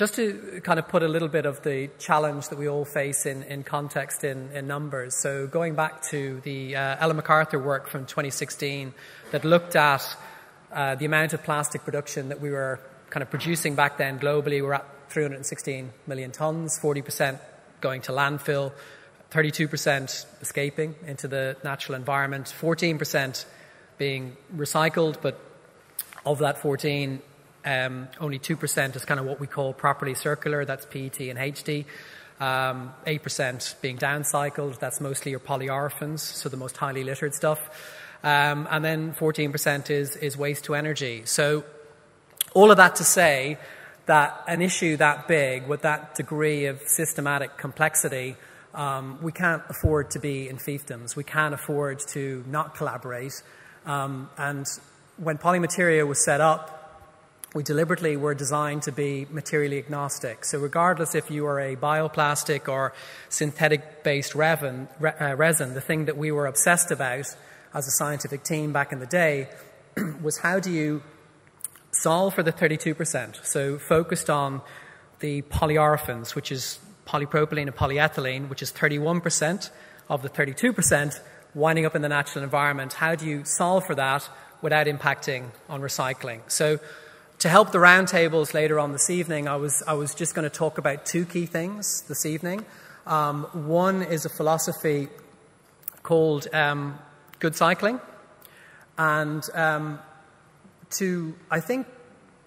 Just to kind of put a little bit of the challenge that we all face in context in numbers. So going back to the Ellen MacArthur work from 2016 that looked at the amount of plastic production that we were kind of producing back then globally, we're at 316 million tons, 40% going to landfill, 32% escaping into the natural environment, 14% being recycled, but of that 14, only 2% is kind of what we call properly circular, that's PET and HD, 8% being downcycled, that's mostly your polyolefins, so the most highly littered stuff, and then 14% is waste to energy. So all of that to say that an issue that big with that degree of systematic complexity, we can't afford to be in fiefdoms, we can't afford to not collaborate, and when Polymateria was set up, we deliberately were designed to be materially agnostic. So regardless if you are a bioplastic or synthetic-based resin, the thing that we were obsessed about as a scientific team back in the day was how do you solve for the 32%? So focused on the polyolefins, which is polypropylene and polyethylene, which is 31% of the 32%, winding up in the natural environment. How do you solve for that without impacting on recycling? So to help the roundtables later on this evening, I was just going to talk about two key things this evening. One is a philosophy called good cycling, and to, I think,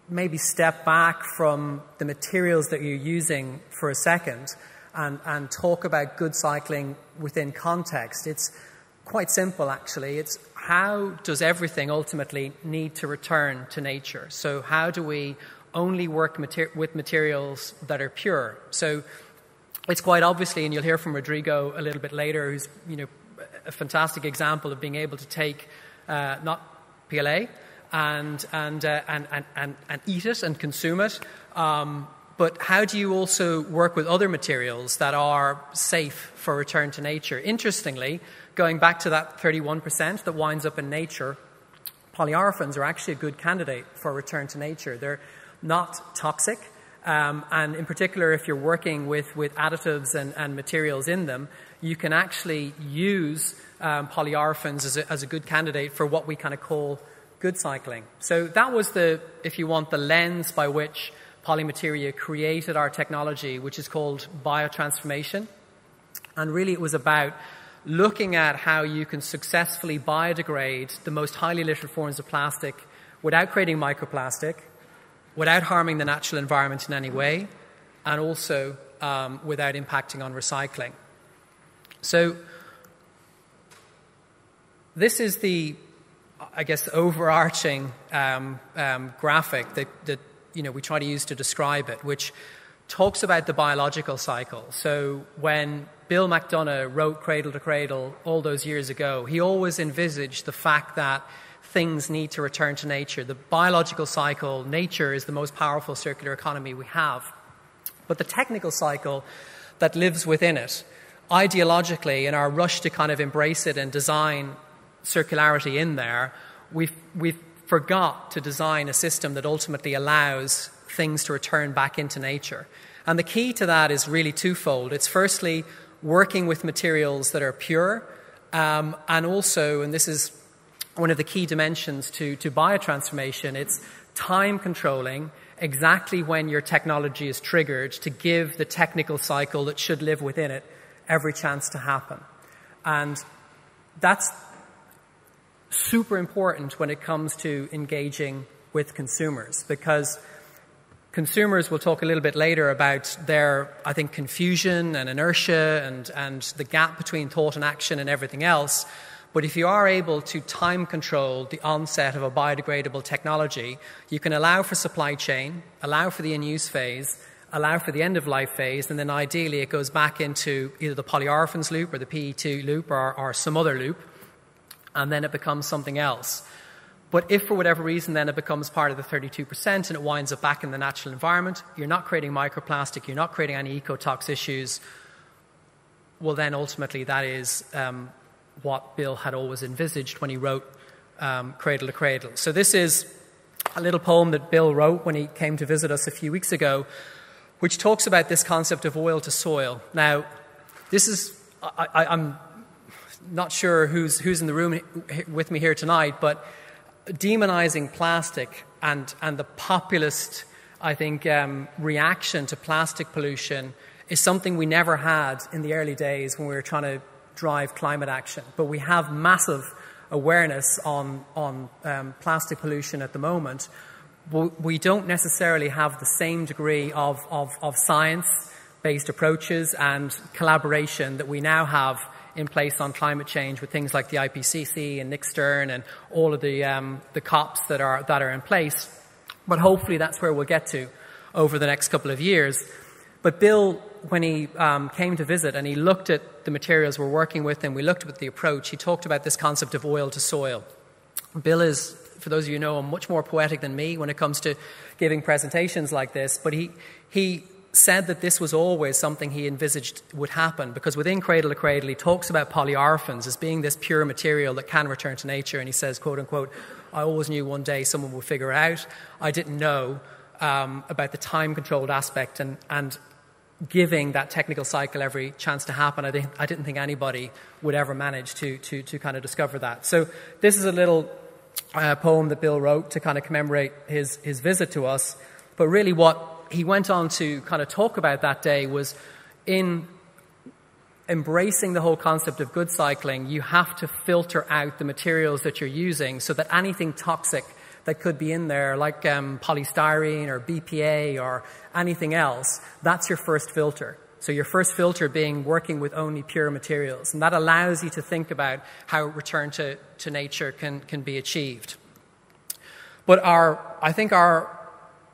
maybe step back from the materials that you're using for a second and talk about good cycling within context. It's quite simple, actually. It's how does everything ultimately need to return to nature? So how do we only work with materials that are pure? So it's quite obviously, and you'll hear from Rodrigo a little bit later, who's, you know, a fantastic example of being able to take not PLA and eat it and consume it, but how do you also work with other materials that are safe for return to nature? Interestingly, going back to that 31% that winds up in nature, polyolefins are actually a good candidate for return to nature. They're not toxic, and in particular, if you're working with additives and materials in them, you can actually use polyolefins as a good candidate for what we kind of call good cycling. So that was the, if you want, the lens by which Polymateria created our technology, which is called biotransformation. And really it was about looking at how you can successfully biodegrade the most highly littered forms of plastic without creating microplastic, without harming the natural environment in any way, and also without impacting on recycling. So this is the, I guess, overarching graphic that you know, we try to use to describe it, which talks about the biological cycle. So when Bill McDonough wrote Cradle to Cradle all those years ago, he always envisaged the fact that things need to return to nature. The biological cycle, nature is the most powerful circular economy we have. But the technical cycle that lives within it, ideologically, in our rush to kind of embrace it and design circularity in there, we've forgot to design a system that ultimately allows things to return back into nature. And the key to that is really twofold. It's firstly working with materials that are pure, and also, and this is one of the key dimensions to biotransformation, it's time controlling exactly when your technology is triggered to give the technical cycle that should live within it every chance to happen. And that's super important when it comes to engaging with consumers, because consumers, we'll talk a little bit later about their, I think, confusion and inertia and the gap between thought and action and everything else. But if you are able to time control the onset of a biodegradable technology, you can allow for supply chain, allow for the in-use phase, allow for the end-of-life phase, and then ideally it goes back into either the polyolefins loop or the PET loop or some other loop, and then it becomes something else. But if for whatever reason then it becomes part of the 32% and it winds up back in the natural environment, you're not creating microplastic, you're not creating any ecotox issues, well then ultimately that is what Bill had always envisaged when he wrote Cradle to Cradle. So this is a little poem that Bill wrote when he came to visit us a few weeks ago, which talks about this concept of oil to soil. Now, this is, I'm not sure who's in the room with me here tonight, but demonizing plastic and the populist, I think, reaction to plastic pollution is something we never had in the early days when we were trying to drive climate action. But we have massive awareness on plastic pollution at the moment. We don't necessarily have the same degree of science-based approaches and collaboration that we now have in place on climate change with things like the IPCC and Nick Stern and all of the COPs that are in place. But hopefully that's where we'll get to over the next couple of years. But Bill, when he came to visit and he looked at the materials we're working with and we looked at the approach, he talked about this concept of oil to soil. Bill is, for those of you who know him, much more poetic than me when it comes to giving presentations like this, but he said that this was always something he envisaged would happen, because within Cradle to Cradle, he talks about polyolefins as being this pure material that can return to nature, and he says, quote unquote, "I always knew one day someone would figure it out. I didn't know about the time-controlled aspect and giving that technical cycle every chance to happen. I didn't think anybody would ever manage to kind of discover that." So this is a little poem that Bill wrote to kind of commemorate his visit to us, but really what he went on to kind of talk about that day was, in embracing the whole concept of good cycling, you have to filter out the materials that you're using so that anything toxic that could be in there, like polystyrene or BPA or anything else, that's your first filter. So your first filter being working with only pure materials. And that allows you to think about how return to nature can be achieved. But I think our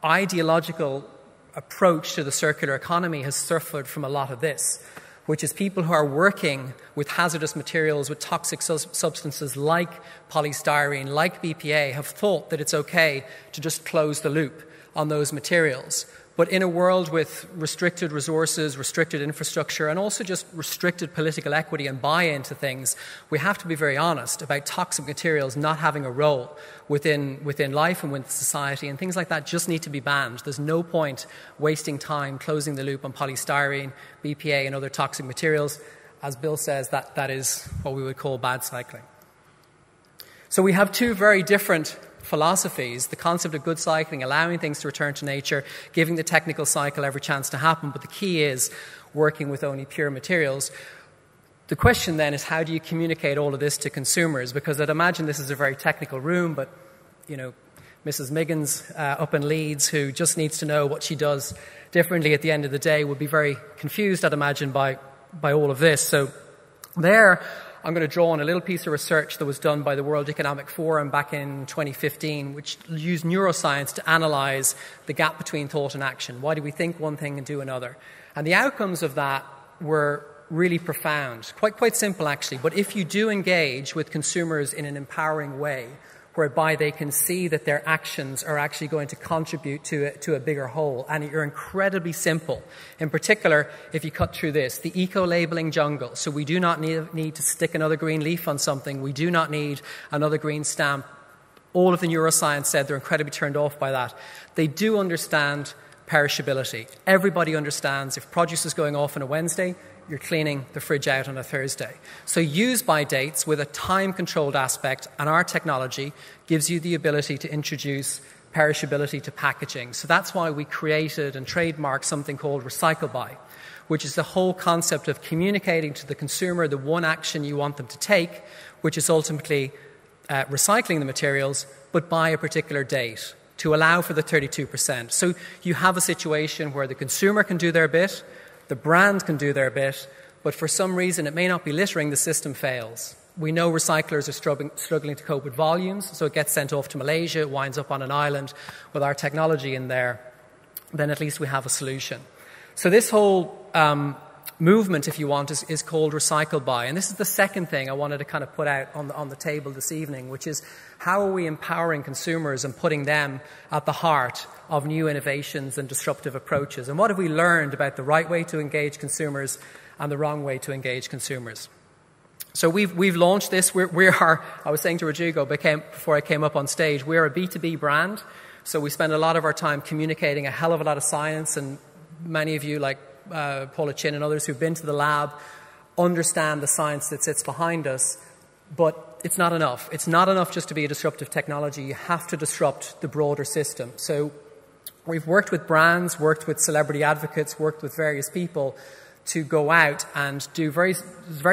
ideological approach to the circular economy has suffered from a lot of this, which is people who are working with hazardous materials, with toxic substances like polystyrene, like BPA, have thought that it's okay to just close the loop on those materials. But in a world with restricted resources, restricted infrastructure, and also just restricted political equity and buy-in to things, we have to be very honest about toxic materials not having a role within life and within society, and things like that just need to be banned. There's no point wasting time closing the loop on polystyrene, BPA, and other toxic materials. As Bill says, that is what we would call bad cycling. So we have two very different philosophies: the concept of good cycling, allowing things to return to nature, giving the technical cycle every chance to happen, but the key is working with only pure materials. The question then is, how do you communicate all of this to consumers? Because I'd imagine this is a very technical room, but you know, Mrs. Miggins up in Leeds, who just needs to know what she does differently at the end of the day, would be very confused, I'd imagine, by all of this. So there, I'm going to draw on a little piece of research that was done by the World Economic Forum back in 2015, which used neuroscience to analyze the gap between thought and action. Why do we think one thing and do another? And the outcomes of that were really profound, quite simple actually. But if you do engage with consumers in an empowering way, whereby they can see that their actions are actually going to contribute to a bigger whole, and you're incredibly simple. In particular, if you cut through this, the eco-labeling jungle. So we do not need to stick another green leaf on something. We do not need another green stamp. All of the neuroscience said they're incredibly turned off by that. They do understand perishability. Everybody understands if produce is going off on a Wednesday, you're cleaning the fridge out on a Thursday. So use-by dates with a time-controlled aspect, and our technology gives you the ability to introduce perishability to packaging. So that's why we created and trademarked something called Recycle By, which is the whole concept of communicating to the consumer the one action you want them to take, which is ultimately recycling the materials, but by a particular date, to allow for the 32%. So you have a situation where the consumer can do their bit, the brand can do their bit, but for some reason it may not be littering, the system fails. We know recyclers are struggling to cope with volumes, so it gets sent off to Malaysia, it winds up on an island with our technology in there. Then at least we have a solution. So this whole movement, if you want, is called Recycle By. And this is the second thing I wanted to kind of put out on the table this evening, which is, how are we empowering consumers and putting them at the heart of new innovations and disruptive approaches? And what have we learned about the right way to engage consumers and the wrong way to engage consumers? So we've launched this. I was saying to Rodrigo before I came up on stage, we're a B2B brand. So we spend a lot of our time communicating a hell of a lot of science and many of you, like Paula Chin and others who've been to the lab, understand the science that sits behind us, but it's not enough. It's not enough just to be a disruptive technology. You have to disrupt the broader system. So we've worked with brands, worked with celebrity advocates, worked with various people to go out and do very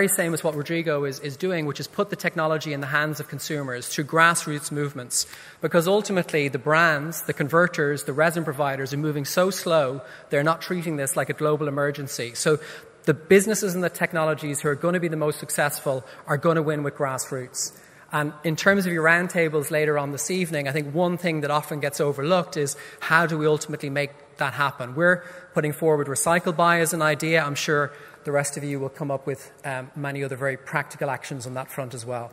same as what Rodrigo is doing, which is put the technology in the hands of consumers through grassroots movements. Because ultimately the brands, the converters, the resin providers are moving so slow, they're not treating this like a global emergency. So the businesses and the technologies who are going to be the most successful are going to win with grassroots. And in terms of your roundtables later on this evening, I think one thing that often gets overlooked is how do we ultimately make that happen. We're putting forward Recycle By as an idea. I'm sure the rest of you will come up with many other very practical actions on that front as well.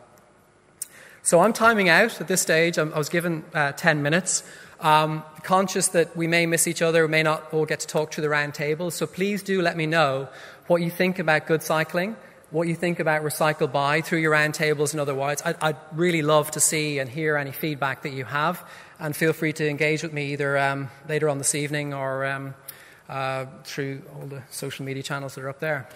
So I'm timing out at this stage. I was given 10 minutes. Conscious that we may miss each other, we may not all get to talk to the round table. So please do let me know what you think about Good Cycling, what you think about Recycle By through your round tables and otherwise. I'd really love to see and hear any feedback that you have. And feel free to engage with me either later on this evening or through all the social media channels that are up there.